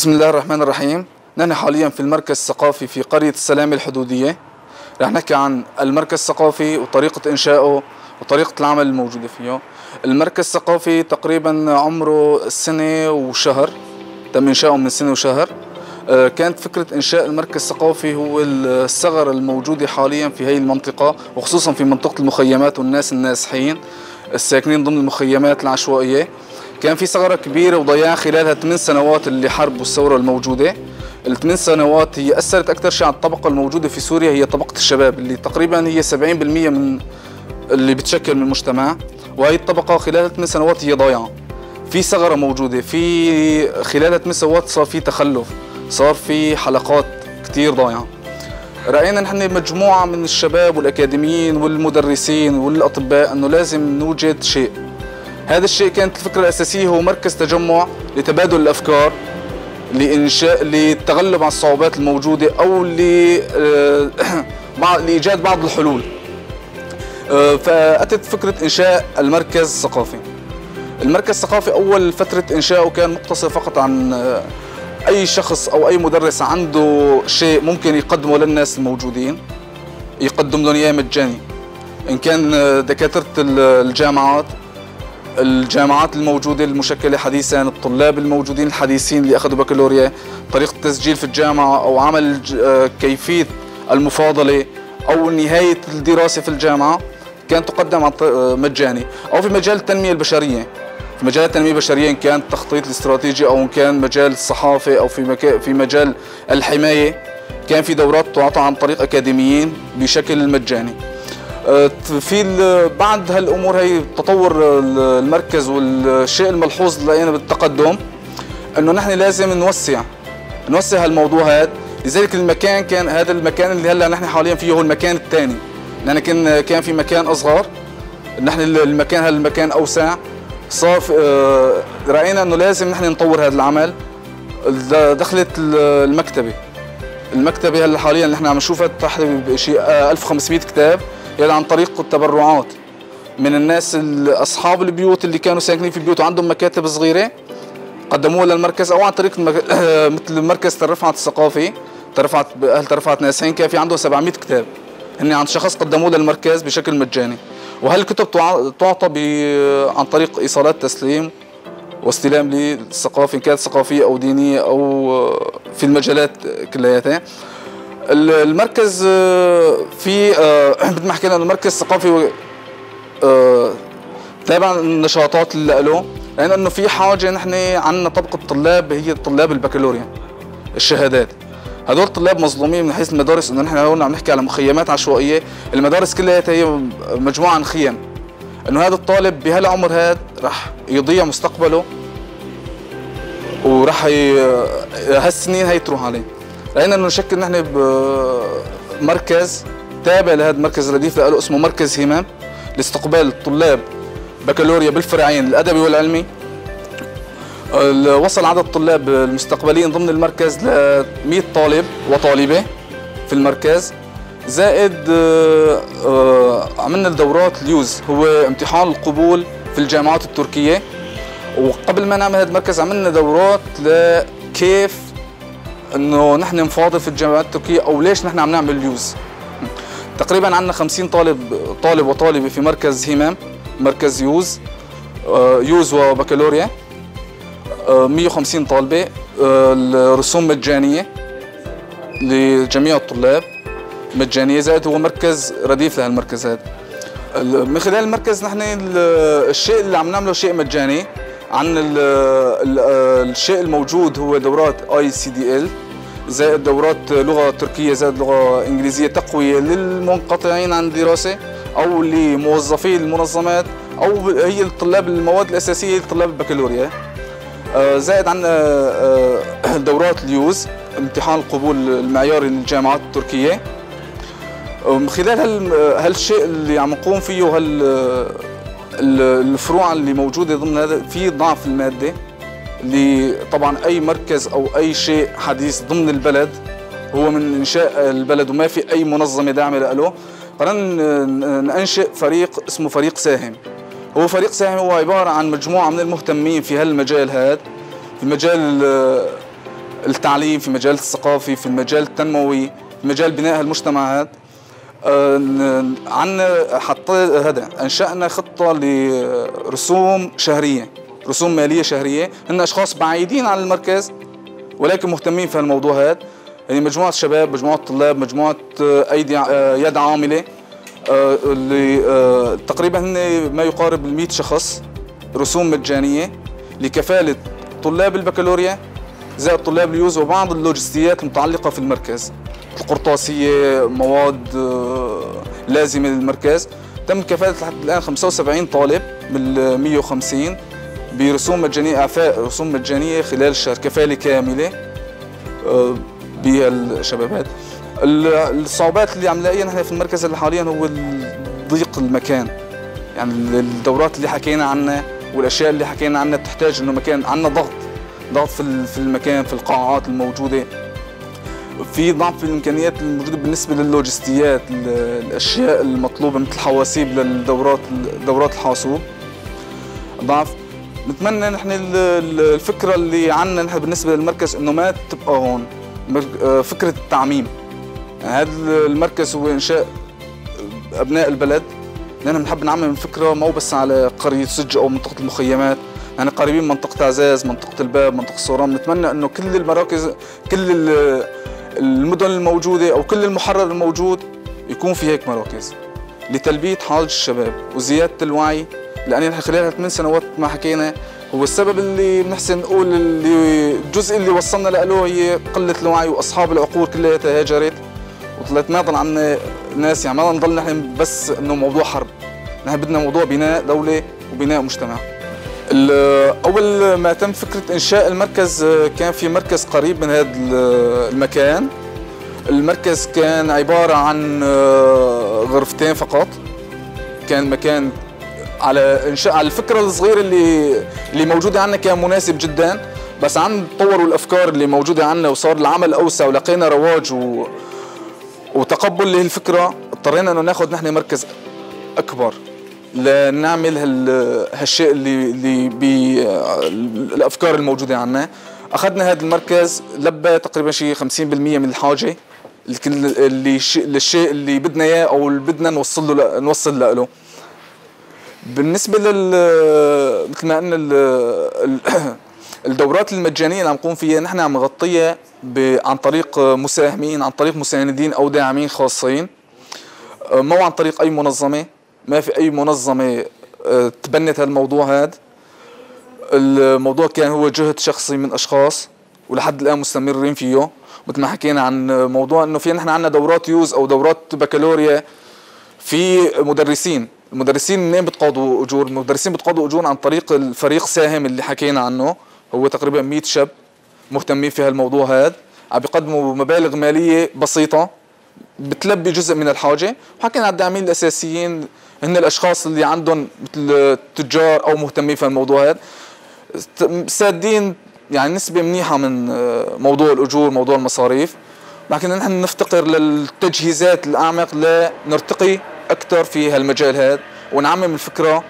بسم الله الرحمن الرحيم. نحن حاليا في المركز الثقافي في قرية السلام الحدودية. رح نحكي عن المركز الثقافي وطريقة إنشائه وطريقة العمل الموجودة فيه. المركز الثقافي تقريبا عمره سنة وشهر، تم إنشائه من سنة وشهر. كانت فكرة إنشاء المركز الثقافي هو الثغرة الموجودة حاليا في هي المنطقة، وخصوصا في منطقة المخيمات والناس النازحين الساكنين ضمن المخيمات العشوائية. كان في ثغرة كبيرة وضياع خلالها 8 سنوات اللي حرب والثورة الموجودة. ال8 سنوات هي أثرت أكثر شيء على الطبقة الموجودة في سوريا، هي طبقة الشباب اللي تقريبا هي 70% من اللي بتشكل من المجتمع، وهي الطبقة خلال 8 سنوات هي ضايعة. في ثغرة موجودة، في خلال 8 سنوات صار في تخلف، صار في حلقات كثير ضايعة. رأينا نحن مجموعة من الشباب والأكاديميين والمدرسين والأطباء أنه لازم نوجد شيء. هذا الشيء كانت الفكرة الأساسية هو مركز تجمع لتبادل الأفكار، لإنشاء، للتغلب على الصعوبات الموجودة، أو لإيجاد بعض الحلول. فأتت فكرة إنشاء المركز الثقافي. المركز الثقافي أول فترة إنشائه كان مقتصر فقط عن أي شخص أو أي مدرس عنده شيء ممكن يقدمه للناس الموجودين، يقدم لهم إياه مجاني، إن كان دكاترة الجامعات الموجودة المشكلة حديثاً، الطلاب الموجودين الحديثين اللي أخذوا بكالوريا، طريقة التسجيل في الجامعة أو عمل كيفية المفاضلة أو نهاية الدراسة في الجامعة كانت تقدم مجاني. أو في مجال التنمية البشرية، في مجال التنمية البشرية إن كان التخطيط الاستراتيجي أو إن كان مجال الصحافة أو في مجال الحماية، كان في دورات تعطى عن طريق أكاديميين بشكل مجاني. بعد هالامور هي تطور المركز، والشيء الملحوظ اللي لقينا بالتقدم انه نحن لازم نوسع هالموضوع هذا. لذلك المكان كان هذا المكان اللي هلا نحن حاليا فيه هو المكان الثاني. نحن كان في مكان اصغر، نحن المكان هذا المكان اوسع. صار راينا انه لازم نحن نطور هذا العمل. دخلت المكتبه هلا حاليا اللي نحن عم نشوفها تحت بشيء 1500 كتاب، يعني عن طريق التبرعات من الناس اصحاب البيوت اللي كانوا ساكنين في بيوت وعندهم مكاتب صغيره قدموها للمركز، او عن طريق مثل مركز ترفعت الثقافي، ترفعت اهل ترفعت ناسين كان في عنده 700 كتاب هن عن شخص قدموه للمركز بشكل مجاني. وهالكتب تعطى عن طريق ايصالات تسليم واستلام للثقافي، ان كانت ثقافيه او دينيه او في المجالات كلياتها. المركز في مثل ما حكينا المركز الثقافي تابع النشاطات اللي له، لأن انه في حاجه نحن عندنا طبقه طلاب هي طلاب البكالوريا الشهادات. هذول الطلاب مظلومين من حيث المدارس، انه نحن هون عم نحكي على مخيمات عشوائيه، المدارس كلها هي مجموعه عن خيم، انه هذا الطالب بهالعمر هذا رح يضيع مستقبله ورح هالسنين هي تروح عليه. لقينا انه نشكل نحن بمركز تابع لهذا المركز الرديف اللي له اسمه مركز همام، لاستقبال الطلاب بكالوريا بالفرعين الادبي والعلمي. وصل عدد الطلاب المستقبلين ضمن المركز ل 100 طالب وطالبه في المركز. زائد عملنا الدورات اليوز، هو امتحان القبول في الجامعات التركيه. وقبل ما نعمل هذا المركز عملنا دورات لكيف انه نحن نفاضل في الجامعات التركيه، او ليش نحن عم نعمل اليوز. تقريبا عندنا 50 طالب وطالبه في مركز همام، مركز يوز وبكالوريا، 150 طالبه. الرسوم مجانيه لجميع الطلاب مجانيه. زائد هو مركز رديف لهالمركز هذا. من خلال المركز نحن الشيء اللي عم نعمله شيء مجاني. عن الشيء الموجود هو دورات ICDL، زائد دورات لغة تركية، زائد لغة إنجليزية، تقوية للمنقطعين عن الدراسة أو لموظفي المنظمات، أو هي الطلاب المواد الأساسية لطلاب البكالوريا. زائد عن دورات اليوز، امتحان القبول المعياري للجامعات التركية. من خلال هالشيء اللي عم نقوم فيه الفروع اللي موجوده ضمن هذا، في ضعف الماده اللي طبعا اي مركز او اي شيء حديث ضمن البلد هو من انشاء البلد، وما في اي منظمه داعمه له. قررنا ننشئ فريق اسمه فريق ساهم. هو فريق ساهم هو عباره عن مجموعه من المهتمين في هالمجال هذا، في مجال التعليم، في مجال الثقافي، في المجال التنموي، في مجال بناء المجتمعات. عنا حطيت هذا، انشأنا خطة لرسوم شهرية، رسوم مالية شهرية. هن أشخاص بعيدين عن المركز ولكن مهتمين في هالموضوع هذا، يعني مجموعة شباب، مجموعة طلاب، مجموعة أيدي يد عاملة، اللي تقريبا هن ما يقارب 100 شخص. رسوم مجانية لكفالة طلاب البكالوريا زائد طلاب اليوز وبعض اللوجستيات المتعلقة في المركز، القرطاسية، مواد لازمة للمركز. تم كفالة لحد الآن 75 طالب من 150 برسوم مجانية، إعفاء رسوم مجانية خلال الشهر، كفالة كاملة بهالشباب. الصعوبات اللي عم نلاقيها نحن في المركز اللي حاليا هو ضيق المكان، يعني الدورات اللي حكينا عنها والاشياء اللي حكينا عنها بتحتاج انه مكان، عندنا ضغط في المكان، في القاعات الموجوده، في ضعف في الامكانيات الموجوده بالنسبه لللوجستيات، الاشياء المطلوبه مثل الحواسيب للدورات، دورات الحاسوب ضعف. نتمنى نحن الفكره اللي عندنا نحن بالنسبه للمركز انه ما تبقى هون، فكره التعميم. هذا المركز هو انشاء ابناء البلد، لأننا بنحب نعمم الفكرة مو بس على قرية سجو أو منطقة المخيمات، يعني قريبين منطقة عزاز، منطقة الباب، منطقة الصورام. نتمنى أنه كل المراكز، كل المدن الموجودة أو كل المحرر الموجود يكون في هيك مراكز لتلبية حاجة الشباب وزيادة الوعي، لأن نحن خلال 8 سنوات ما حكينا هو السبب اللي بنحسن نقول اللي الجزء اللي وصلنا له هي قلة الوعي، وأصحاب العقول كلها تهاجرت وطلعت، ما ضل عنا ناس، يعني ما نضل نحن بس انه موضوع حرب، نحن بدنا موضوع بناء دولة وبناء مجتمع. أول ما تم فكرة إنشاء المركز كان في مركز قريب من هذا المكان. المركز كان عبارة عن غرفتين فقط، كان مكان على إنشاء على الفكرة الصغيرة اللي موجودة عنا كان مناسب جدا، بس عن تطور الأفكار اللي موجودة عنا وصار العمل أوسع ولقينا رواج وتقبل لهالفكرة، اضطرينا انه ناخذ نحن مركز اكبر لنعمل هالشيء اللي بالافكار الموجوده عنا. اخذنا هذا المركز لبى تقريبا شيء 50% من الحاجه، الشيء اللي بدنا اياه او اللي بدنا نوصل له. بالنسبه مثل ما قلنا الدورات المجانية اللي عم نقوم فيها نحن عم نغطيها عن طريق مساهمين، عن طريق مساندين أو داعمين خاصين، مو عن طريق أي منظمة. ما في أي منظمة تبنت هالموضوع هذا، الموضوع كان هو جهد شخصي من أشخاص ولحد الآن مستمرين فيه. مثل ما حكينا عن موضوع إنه في نحن عندنا دورات يوز أو دورات بكالوريا في مدرسين، المدرسين منين بتقاضوا أجور؟ المدرسين بتقاضوا أجور عن طريق الفريق ساهم اللي حكينا عنه، هو تقريبا 100 شاب مهتمين في هالموضوع هذا، عم بيقدموا مبالغ ماليه بسيطه بتلبي جزء من الحاجه. وحكينا عن الداعمين الاساسيين هن الاشخاص اللي عندهم مثل تجار او مهتمين في هالموضوع هذا، سادين يعني نسبه منيحه من موضوع الاجور، موضوع المصاريف. لكن نحن نفتقر للتجهيزات الاعمق لنرتقي اكثر في هالمجال هذا ونعمم الفكره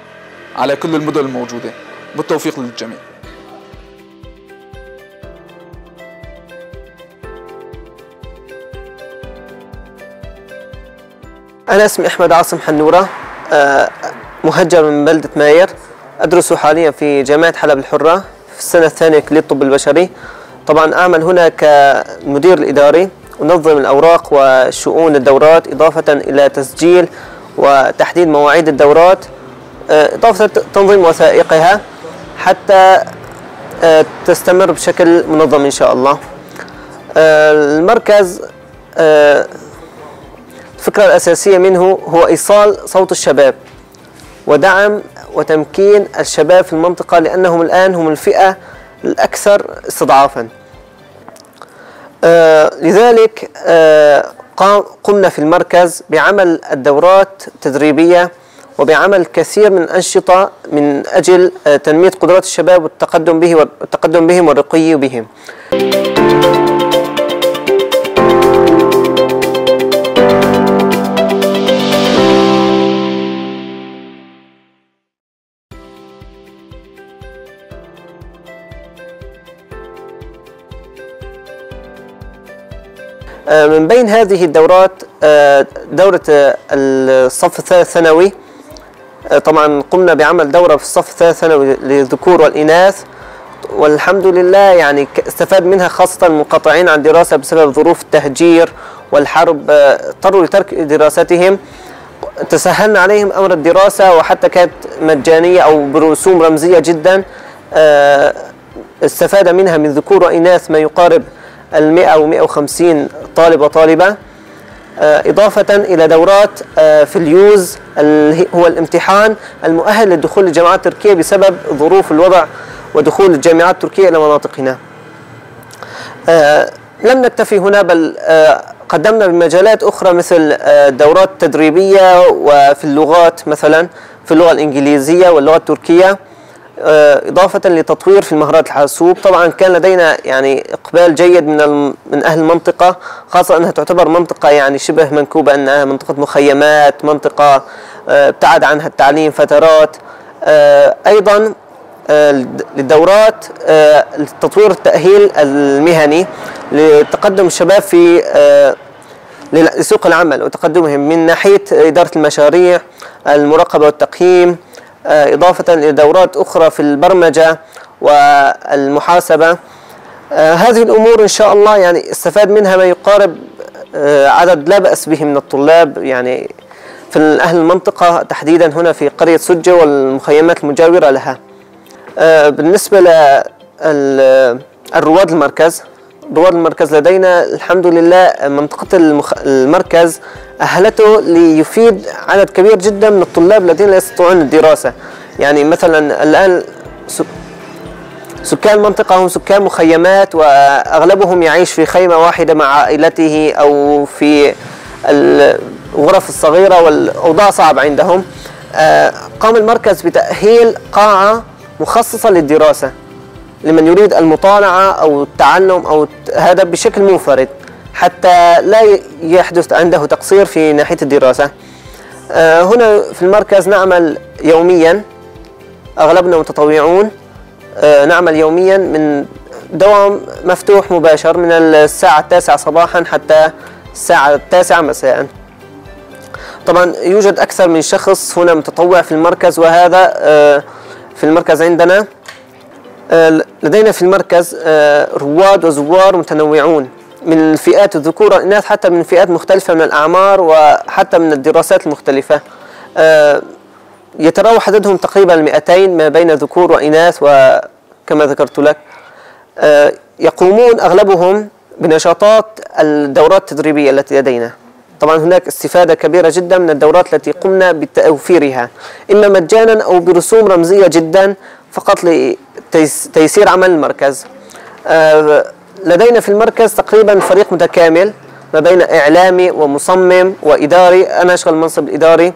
على كل المدن الموجوده. بالتوفيق للجميع. أنا اسمي أحمد عاصم حنوره، مهجر من بلدة ماير، أدرس حاليا في جامعة حلب الحرة في السنة الثانية كلية الطب البشري. طبعا أعمل هنا كمدير الإداري، أنظم الأوراق وشؤون الدورات إضافة إلى تسجيل وتحديد مواعيد الدورات، إضافة تنظيم وثائقها حتى تستمر بشكل منظم إن شاء الله. المركز الفكرة الأساسية منه هو إيصال صوت الشباب ودعم وتمكين الشباب في المنطقة، لأنهم الآن هم الفئة الأكثر استضعافا. لذلك قمنا في المركز بعمل الدورات التدريبية وبعمل كثير من الأنشطة من أجل تنمية قدرات الشباب والتقدم بهم والرقي بهم. من بين هذه الدورات دورة الصف الثالث ثانوي، طبعا قمنا بعمل دورة في الصف الثالث ثانوي للذكور والإناث، والحمد لله يعني استفاد منها خاصة المنقطعين عن دراسة بسبب ظروف التهجير والحرب اضطروا لترك دراستهم، تسهلنا عليهم أمر الدراسة وحتى كانت مجانية أو برسوم رمزية جدا. استفاد منها من ذكور وإناث ما يقارب 100 و150 طالب وطالبة، إضافة إلى دورات في اليوز هو الامتحان المؤهل للدخول للجامعات التركية بسبب ظروف الوضع ودخول الجامعات التركية إلى مناطقنا. لم نكتفي هنا بل قدمنا بمجالات أخرى مثل دورات تدريبية وفي اللغات، مثلا في اللغة الإنجليزية واللغة التركية، إضافة لتطوير في المهارات الحاسوب. طبعا كان لدينا يعني إقبال جيد من أهل المنطقة، خاصة أنها تعتبر منطقة يعني شبه منكوبة، أنها منطقة مخيمات، منطقة ابتعد عنها التعليم فترات. أيضا للدورات لتطوير التأهيل المهني لتقدم الشباب في لسوق العمل وتقدمهم من ناحية إدارة المشاريع، المراقبة والتقييم، إضافة إلى دورات أخرى في البرمجة والمحاسبة. هذه الأمور إن شاء الله يعني استفاد منها ما يقارب عدد لا بأس به من الطلاب يعني في أهل المنطقة تحديدا هنا في قرية سجو والمخيمات المجاورة لها. بالنسبة للرواد المركز، رواد المركز لدينا الحمد لله منطقة المركز أهلته ليفيد عدد كبير جدا من الطلاب الذين لا يستطيعون الدراسة. يعني مثلا الآن سكان المنطقة هم سكان مخيمات وأغلبهم يعيش في خيمة واحدة مع عائلته أو في الغرف الصغيرة والأوضاع صعبة عندهم. قام المركز بتأهيل قاعة مخصصة للدراسة لمن يريد المطالعة أو التعلم أو هذا بشكل منفرد حتى لا يحدث عنده تقصير في ناحية الدراسة. هنا في المركز نعمل يوميا، أغلبنا متطوعون، نعمل يوميا من دوام مفتوح مباشر من الساعة 9 صباحا حتى الساعة 9 مساء. طبعا يوجد أكثر من شخص هنا متطوع في المركز، وهذا في المركز عندنا لدينا في المركز رواد وزوار متنوعون من فئات الذكور والإناث حتى من فئات مختلفة من الأعمار وحتى من الدراسات المختلفة. يتراوح عددهم تقريبا 200 ما بين ذكور وإناث، وكما ذكرت لك يقومون أغلبهم بنشاطات الدورات التدريبية التي لدينا. طبعا هناك استفادة كبيرة جدا من الدورات التي قمنا بتوفيرها إما مجانا أو برسوم رمزية جدا فقط لتيسير عمل المركز. لدينا في المركز تقريبا فريق متكامل ما بين إعلامي ومصمم وإداري، أنا أشغل منصب الإداري،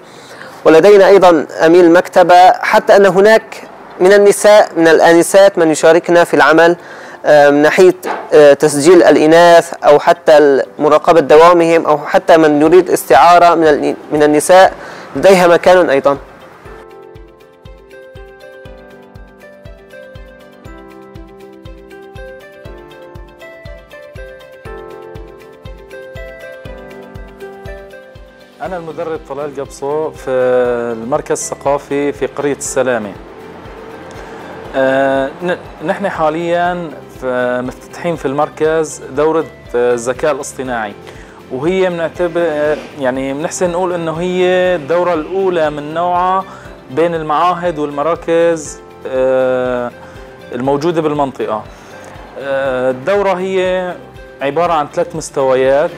ولدينا أيضا أمين مكتبة، حتى أن هناك من النساء من الآنسات من يشاركنا في العمل من ناحية تسجيل الإناث أو حتى مراقبة دوامهم أو حتى من يريد استعارة من النساء لديها مكان أيضا. أنا المدرب طلال قبصو في المركز الثقافي في قرية السلامة. نحن حاليا مفتتحين في المركز دورة الذكاء الاصطناعي، وهي بنعتبر يعني بنحسن نقول انه هي الدورة الأولى من نوعها بين المعاهد والمراكز الموجودة بالمنطقة. الدورة هي عبارة عن 3 مستويات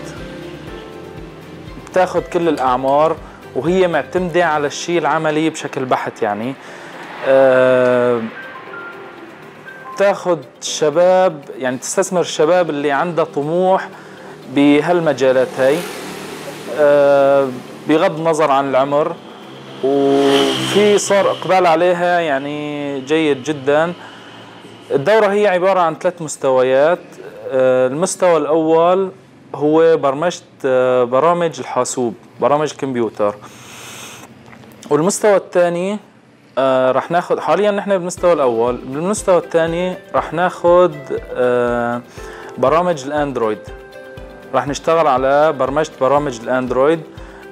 بتاخذ كل الأعمار، وهي معتمدة على الشيء العملي بشكل بحت. يعني تاخذ الشباب، يعني تستثمر الشباب اللي عنده طموح بهالمجالات هاي بغض النظر عن العمر، وفي صار اقبال عليها يعني جيد جدا. الدورة هي عبارة عن 3 مستويات. المستوى الأول هو برامج الحاسوب، برامج الكمبيوتر. والمستوى الثاني رح ناخذ حاليا نحن بالمستوى الاول، بالمستوى الثاني رح ناخذ برامج الاندرويد، راح نشتغل على برامج الاندرويد،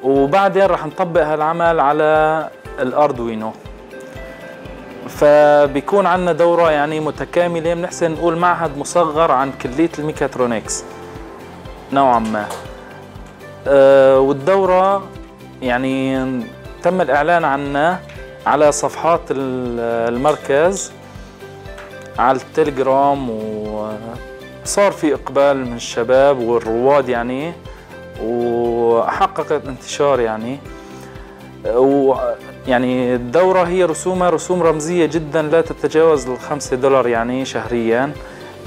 وبعدين راح نطبق هالعمل على الاردوينو. فبيكون عندنا دوره يعني متكامله، بنحسن نقول معهد مصغر عن كليه الميكاترونيكس نوعا ما. والدوره يعني تم الاعلان عنها على صفحات المركز على التليجرام، وصار في اقبال من الشباب والرواد يعني، وحققت انتشار يعني. ويعني الدورة هي رسوم رمزية جدا لا تتجاوز $5 يعني شهريا.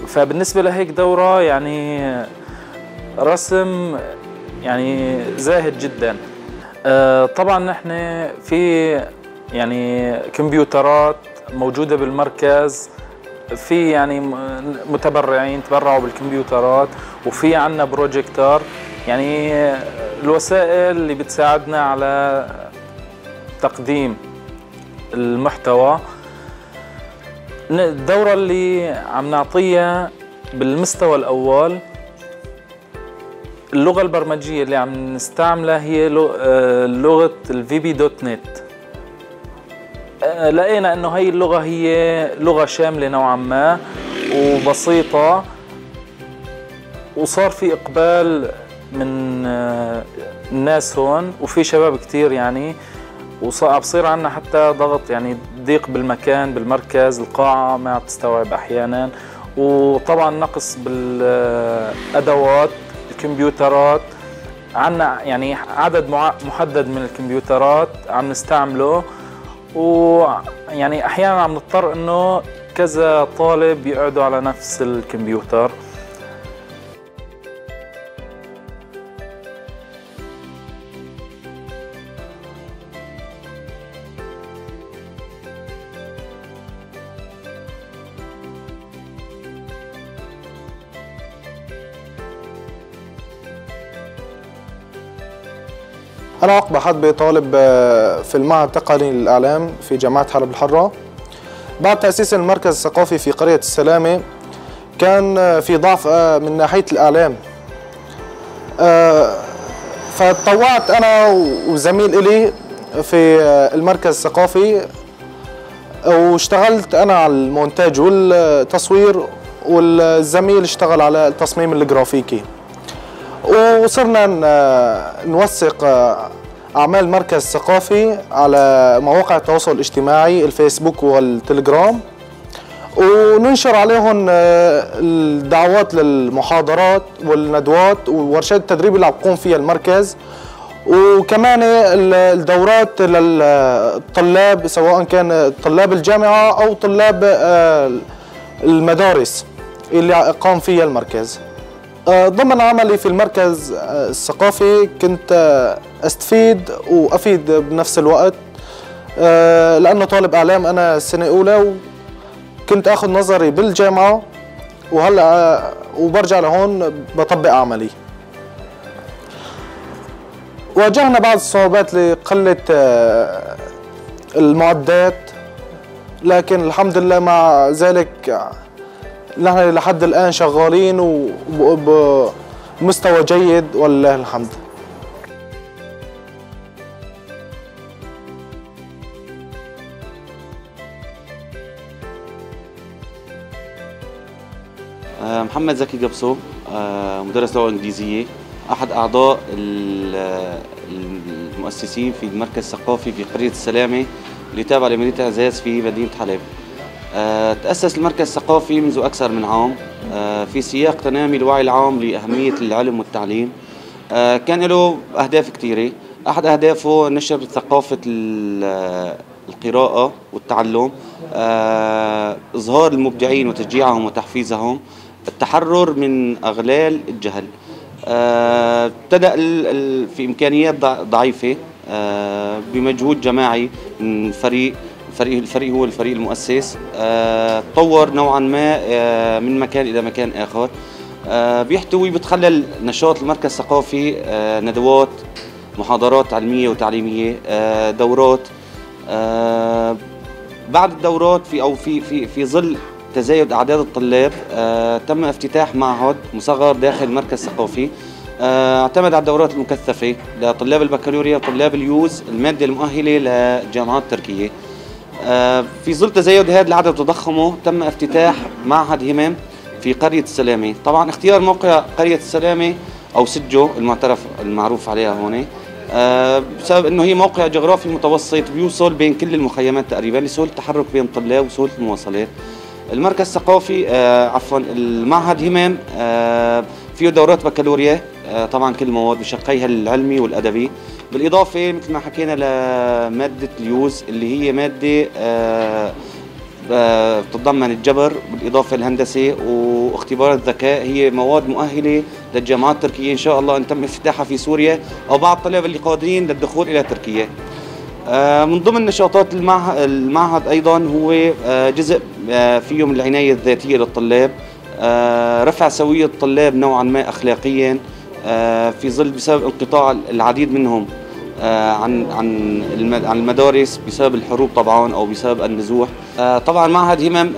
فبالنسبة لهيك دورة يعني رسم يعني زاهد جدا. طبعا نحن في يعني كمبيوترات موجودة بالمركز، في يعني متبرعين تبرعوا بالكمبيوترات، وفي عندنا بروجيكتور يعني الوسائل اللي بتساعدنا على تقديم المحتوى. الدورة اللي عم نعطيها بالمستوى الأول اللغة البرمجية اللي عم نستعملها هي لغة الفي بي دوت نت. لقينا انه هي اللغة هي لغة شاملة نوعا ما وبسيطة، وصار في اقبال من الناس هون، وفي شباب كتير يعني، وصير عندنا حتى ضغط يعني ضيق بالمكان بالمركز، القاعة ما بتستوعب احيانا، وطبعا نقص بالادوات الكمبيوترات. عندنا يعني عدد محدد من الكمبيوترات عم نستعمله، ويعني احيانا عم نضطر انه كذا طالب يقعدوا على نفس الكمبيوتر. أنا عقبة حدبي، طالب في المعهد التقني للاعلام في جامعة حلب الحرة. بعد تأسيس المركز الثقافي في قرية السلامة كان في ضعف من ناحية الإعلام، فتطوعت أنا وزميل إلي في المركز الثقافي، واشتغلت أنا على المونتاج والتصوير، والزميل اشتغل على التصميم الجرافيكي، وصرنا نوثق أعمال المركز الثقافي على مواقع التواصل الاجتماعي الفيسبوك والتليجرام، وننشر عليهم الدعوات للمحاضرات والندوات وورشات التدريب اللي عم بقوم فيها المركز، وكمان الدورات للطلاب سواء كان طلاب الجامعة أو طلاب المدارس اللي قام فيها المركز. ضمن عملي في المركز الثقافي كنت أستفيد وأفيد بنفس الوقت، لأنه طالب إعلام أنا السنة أولى، وكنت أخذ نظري بالجامعة وهلأ وبرجع لهون بطبق عملي. واجهنا بعض الصعوبات لقلة المعدات، لكن الحمد لله مع ذلك نحن لحد الآن شغالين وبمستوى جيد ولله الحمد. محمد زكي جبصو، مدرس لغة إنجليزية، أحد أعضاء المؤسسين في المركز الثقافي في قرية السلامة اللي تابع لمدينة عزاز في مدينة حلب. تأسس المركز الثقافي منذ أكثر من عام في سياق تنامي الوعي العام لأهمية العلم والتعليم. كان له أهداف كثيرة، أحد أهدافه نشر ثقافة القراءة والتعلم، إظهار المبدعين وتشجيعهم وتحفيزهم، التحرر من أغلال الجهل. ابتدأ في إمكانيات ضعيفة بمجهود جماعي من الفريق هو الفريق المؤسس. تطور نوعا ما من مكان إلى مكان آخر. بيحتوي بتخلل نشاط المركز الثقافي ندوات، محاضرات علمية وتعليمية، دورات. بعد الدورات في ظل تزايد أعداد الطلاب تم افتتاح معهد مصغر داخل المركز الثقافي اعتمد على الدورات المكثفة لطلاب البكالوريا وطلاب اليوز، المادة المؤهلة للجامعات التركية. في ظل تزايد هذا العدد وتضخمه تم افتتاح معهد همام في قرية السلامة. طبعا اختيار موقع قرية السلامة أو سجو المعروف عليها هون بسبب أنه هي موقع جغرافي متوسط بيوصل بين كل المخيمات تقريبا لسهولة التحرك بين الطلاب وسهولة المواصلات. المركز الثقافي عفوا المعهد همام فيه دورات بكالوريا طبعا كل المواد بشقيها العلمي والأدبي، بالإضافة مثل ما حكينا لمادة اليوز اللي هي مادة بتتضمن الجبر بالإضافة للهندسة واختبارات الذكاء، هي مواد مؤهلة للجامعات التركية إن شاء الله أن تم افتتاحها في سوريا أو بعض الطلاب اللي قادرين للدخول إلى تركيا. من ضمن نشاطات المعهد أيضا هو جزء فيه من العناية الذاتية للطلاب، رفع سوية الطلاب نوعا ما أخلاقيا في ظل بسبب انقطاع العديد منهم عن المدارس بسبب الحروب طبعا او بسبب النزوح. طبعا معهد همام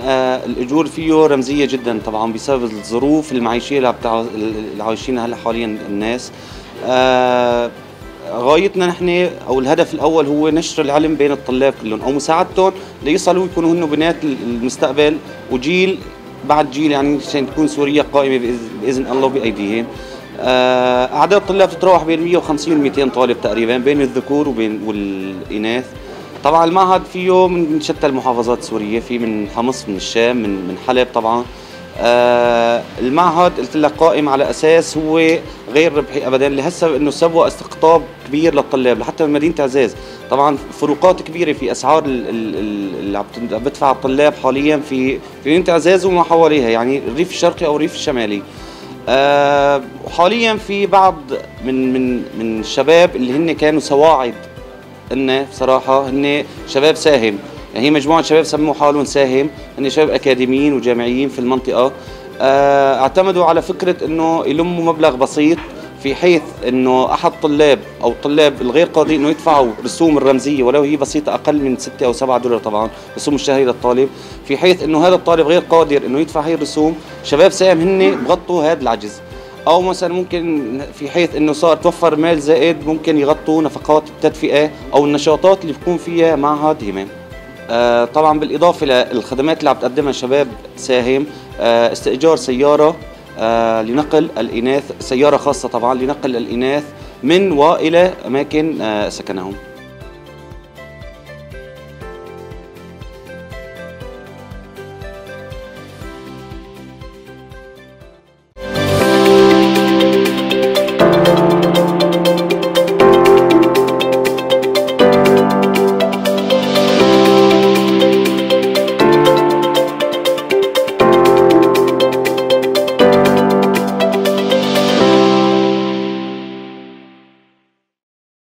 الاجور فيه رمزيه جدا طبعا بسبب الظروف المعيشيه اللي عايشينها هلا حاليا الناس. غايتنا نحن او الهدف الاول هو نشر العلم بين الطلاب كلهم او مساعدتهم ليصلوا يكونوا هن بنات المستقبل وجيل بعد جيل، يعني عشان تكون سوريا قائمه باذن الله بايديهم. أعداد الطلاب تتراوح بين 150 و 200 طالب تقريبا بين الذكور وبين والإناث. طبعا المعهد فيه من شتى المحافظات السورية، في من حمص، من الشام، من حلب طبعا. المعهد قلت لك قائم على أساس هو غير ربحي أبدا لهسه، إنه سبق استقطاب كبير للطلاب حتى من مدينة عزاز. طبعا فروقات كبيرة في أسعار اللي عم بدفع الطلاب حاليا في مدينة عزاز وما حواليها، يعني الريف الشرقي أو الريف الشمالي. حاليا في بعض من الشباب اللي هن كانوا سواعد، هن بصراحه هن شباب ساهم، يعني هي مجموعه شباب سموا حالهم ساهم، هن شباب اكاديميين وجامعيين في المنطقه. اعتمدوا على فكره انه يلموا مبلغ بسيط في حيث انه احد الطلاب او الطلاب الغير قادرين انه يدفعوا رسوم الرمزيه ولو هي بسيطه اقل من 6 او 7 دولار طبعا رسوم الشهري للطالب، في حيث انه هذا الطالب غير قادر انه يدفع هي الرسوم، شباب ساهم هن بغطوا هذا العجز، او مثلا ممكن في حيث انه صار توفر مال زائد ممكن يغطوا نفقات التدفئه او النشاطات اللي بيكون فيها معهد همام. طبعا بالاضافه للخدمات اللي عم تقدمها شباب ساهم، استئجار سياره لنقل الإناث، سيارة خاصة طبعا لنقل الإناث من وإلى أماكن سكنهم.